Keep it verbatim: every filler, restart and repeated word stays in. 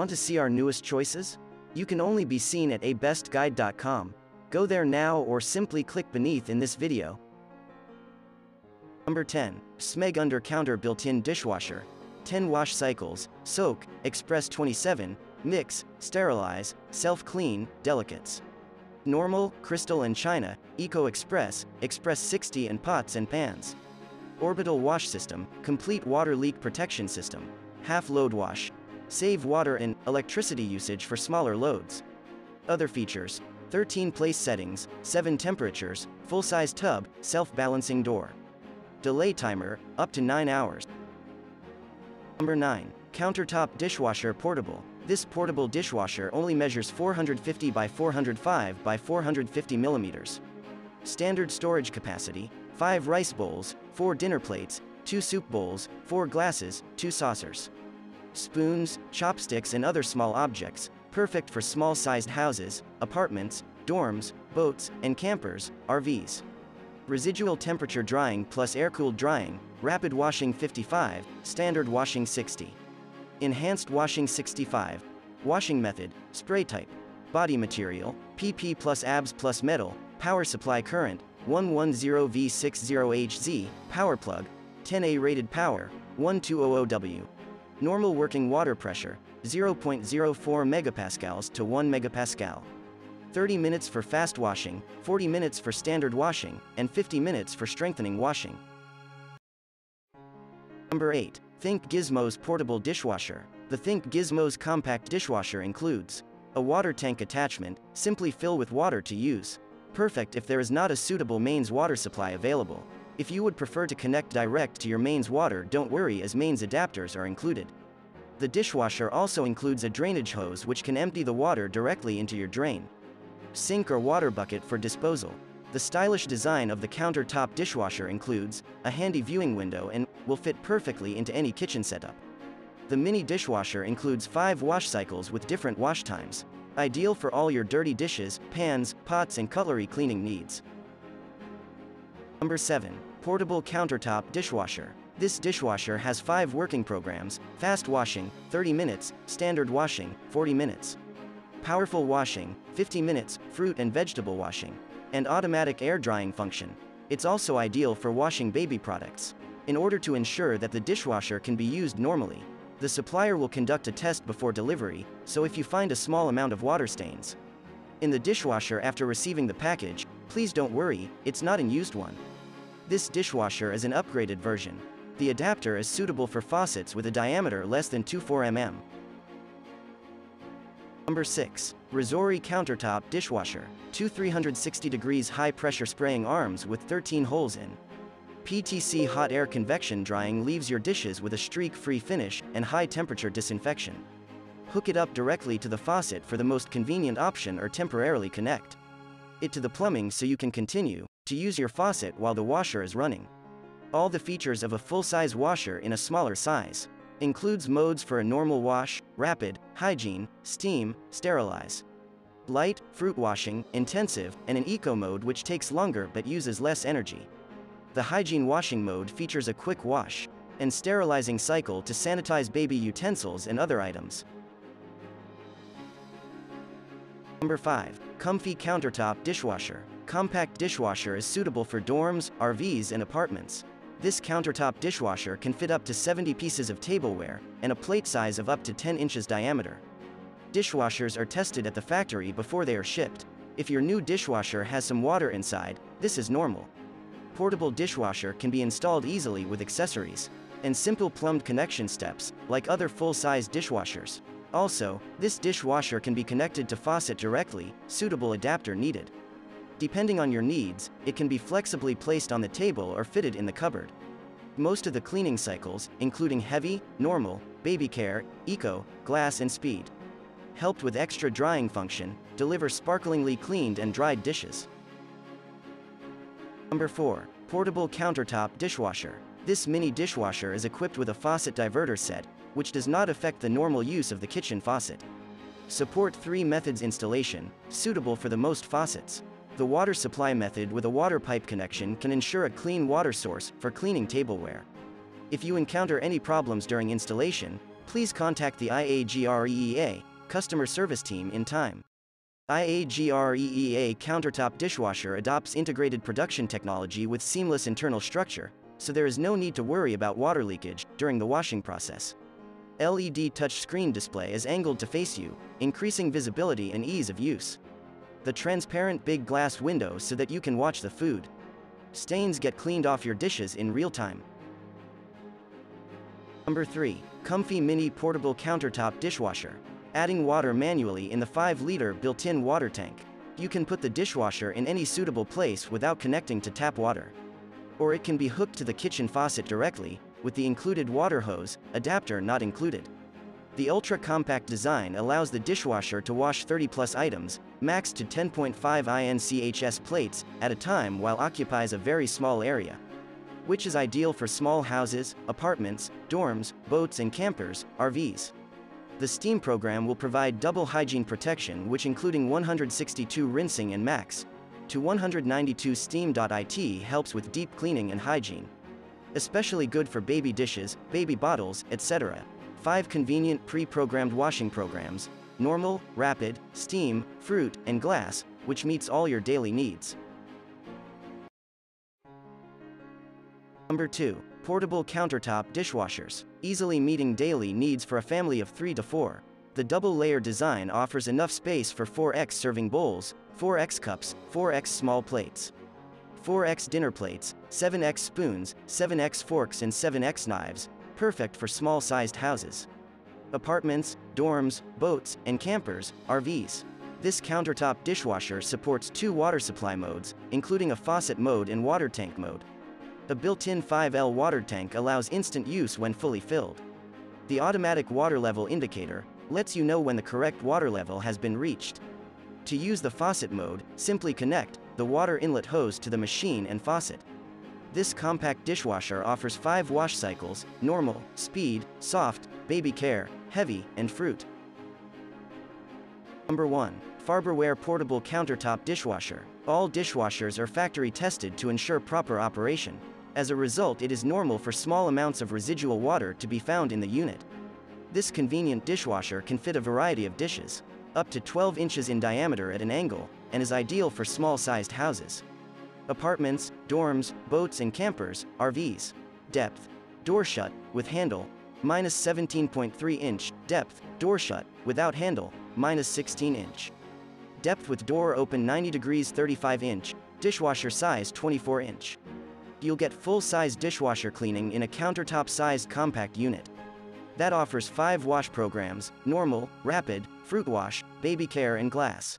Want to see our newest choices? You can only be seen at a best guide dot com. Go there now or simply click beneath in this video. Number ten. Smeg Under-Counter Built-in Dishwasher. ten wash cycles, soak, express twenty-seven, mix, sterilize, self-clean, delicates. Normal, crystal and china, eco-express, express sixty and pots and pans. Orbital wash system, complete water leak protection system. Half load wash. Save water and electricity usage for smaller loads. Other features, thirteen place settings, seven temperatures, full-size tub, self-balancing door. Delay timer, up to nine hours. Number nine. Countertop Dishwasher Portable. This portable dishwasher only measures four hundred fifty by four hundred five by four hundred fifty millimeters. Standard storage capacity, five rice bowls, four dinner plates, two soup bowls, four glasses, two saucers. Spoons, chopsticks and other small objects, perfect for small-sized houses, apartments, dorms, boats, and campers, R Vs. Residual temperature drying plus air-cooled drying, rapid washing fifty-five, standard washing sixty. Enhanced washing sixty-five. Washing method, spray type. Body material, P P plus A B S plus metal, power supply current, one ten volt sixty hertz, power plug, ten A rated power, twelve hundred watts. Normal working water pressure, zero point zero four megapascals to one megapascal. thirty minutes for fast washing, forty minutes for standard washing, and fifty minutes for strengthening washing. Number eight. Think Gizmos Portable Dishwasher. The Think Gizmos Compact Dishwasher includes a water tank attachment, simply fill with water to use. Perfect if there is not a suitable mains water supply available. If you would prefer to connect direct to your mains water, don't worry as mains adapters are included. The dishwasher also includes a drainage hose which can empty the water directly into your drain. Sink or water bucket for disposal. The stylish design of the countertop dishwasher includes a handy viewing window and will fit perfectly into any kitchen setup. The mini dishwasher includes five wash cycles with different wash times. Ideal for all your dirty dishes, pans, pots and cutlery cleaning needs. Number seven. Portable Countertop Dishwasher. This dishwasher has five working programs, fast washing, thirty minutes, standard washing, forty minutes. Powerful washing, fifty minutes, fruit and vegetable washing, and automatic air drying function. It's also ideal for washing baby products. In order to ensure that the dishwasher can be used normally, the supplier will conduct a test before delivery, so if you find a small amount of water stains in the dishwasher after receiving the package, please don't worry, it's not an used one. This dishwasher is an upgraded version. The adapter is suitable for faucets with a diameter less than twenty-four millimeters. Number six. Razorri Countertop Dishwasher. Two three hundred sixty degrees high-pressure spraying arms with thirteen holes in. P T C hot air convection drying leaves your dishes with a streak-free finish and high-temperature disinfection. Hook it up directly to the faucet for the most convenient option or temporarily connect it to the plumbing so you can continue to use your faucet while the washer is running. All the features of a full-size washer in a smaller size. Includes modes for a normal wash, rapid, hygiene, steam, sterilize, light, fruit washing, intensive, and an eco mode which takes longer but uses less energy. The hygiene washing mode features a quick wash and sterilizing cycle to sanitize baby utensils and other items. Number five. COMFEE Countertop Dishwasher. Compact dishwasher is suitable for dorms, R Vs and apartments. This countertop dishwasher can fit up to seventy pieces of tableware, and a plate size of up to ten inches diameter. Dishwashers are tested at the factory before they are shipped. If your new dishwasher has some water inside, this is normal. Portable dishwasher can be installed easily with accessories and simple plumbed connection steps, like other full-size dishwashers. Also, this dishwasher can be connected to faucet directly, suitable adapter needed. Depending on your needs, it can be flexibly placed on the table or fitted in the cupboard. Most of the cleaning cycles, including heavy, normal, baby care, eco, glass and speed. Helped with extra drying function, deliver sparklingly cleaned and dried dishes. Number four. Portable Countertop Dishwasher. This mini dishwasher is equipped with a faucet diverter set, which does not affect the normal use of the kitchen faucet. Support three methods installation, suitable for the most faucets. The water supply method with a water pipe connection can ensure a clean water source for cleaning tableware. If you encounter any problems during installation, please contact the I A G REEA customer service team in time. I A G REEA countertop dishwasher adopts integrated production technology with seamless internal structure, so there is no need to worry about water leakage during the washing process. L E D touchscreen display is angled to face you, increasing visibility and ease of use. The transparent big glass window so that you can watch the food. Stains get cleaned off your dishes in real time. Number three. COMFEE Mini Portable Countertop Dishwasher. Adding water manually in the five liter built-in water tank. You can put the dishwasher in any suitable place without connecting to tap water. Or it can be hooked to the kitchen faucet directly, with the included water hose, adapter not included. The ultra-compact design allows the dishwasher to wash thirty plus items, maxed to ten point five inch plates, at a time while occupies a very small area, which is ideal for small houses, apartments, dorms, boats and campers, R Vs. The STEAM program will provide double hygiene protection, which including one hundred sixty-two rinsing and max to one hundred ninety-two steam. It helps with deep cleaning and hygiene. Especially good for baby dishes, baby bottles, et cetera. five convenient pre-programmed washing programs, normal, rapid, steam, fruit, and glass, which meets all your daily needs. Number two. Portable countertop dishwashers, easily meeting daily needs for a family of three to four. The double-layer design offers enough space for four by serving bowls, four by cups, four by small plates, four by dinner plates, seven by spoons, seven by forks and seven by knives, perfect for small-sized houses, apartments, dorms, boats, and campers, R Vs. This countertop dishwasher supports two water supply modes, including a faucet mode and water tank mode. The built-in five liter water tank allows instant use when fully filled. The automatic water level indicator lets you know when the correct water level has been reached. To use the faucet mode, simply connect the water inlet hose to the machine and faucet. This compact dishwasher offers five wash cycles, normal, speed, soft, baby care, heavy, and fruit. Number one. Farberware Portable Countertop Dishwasher. All dishwashers are factory tested to ensure proper operation. As a result, it is normal for small amounts of residual water to be found in the unit. This convenient dishwasher can fit a variety of dishes, up to twelve inches in diameter at an angle, and is ideal for small-sized houses, apartments, dorms, boats and campers, R Vs. Depth. Door shut, with handle, minus seventeen point three inch, depth, door shut, without handle, minus sixteen inch. Depth with door open ninety degrees, thirty-five inch, dishwasher size twenty-four inch. You'll get full-size dishwasher cleaning in a countertop-sized compact unit that offers five wash programs, normal, rapid, fruit wash, baby care and glass.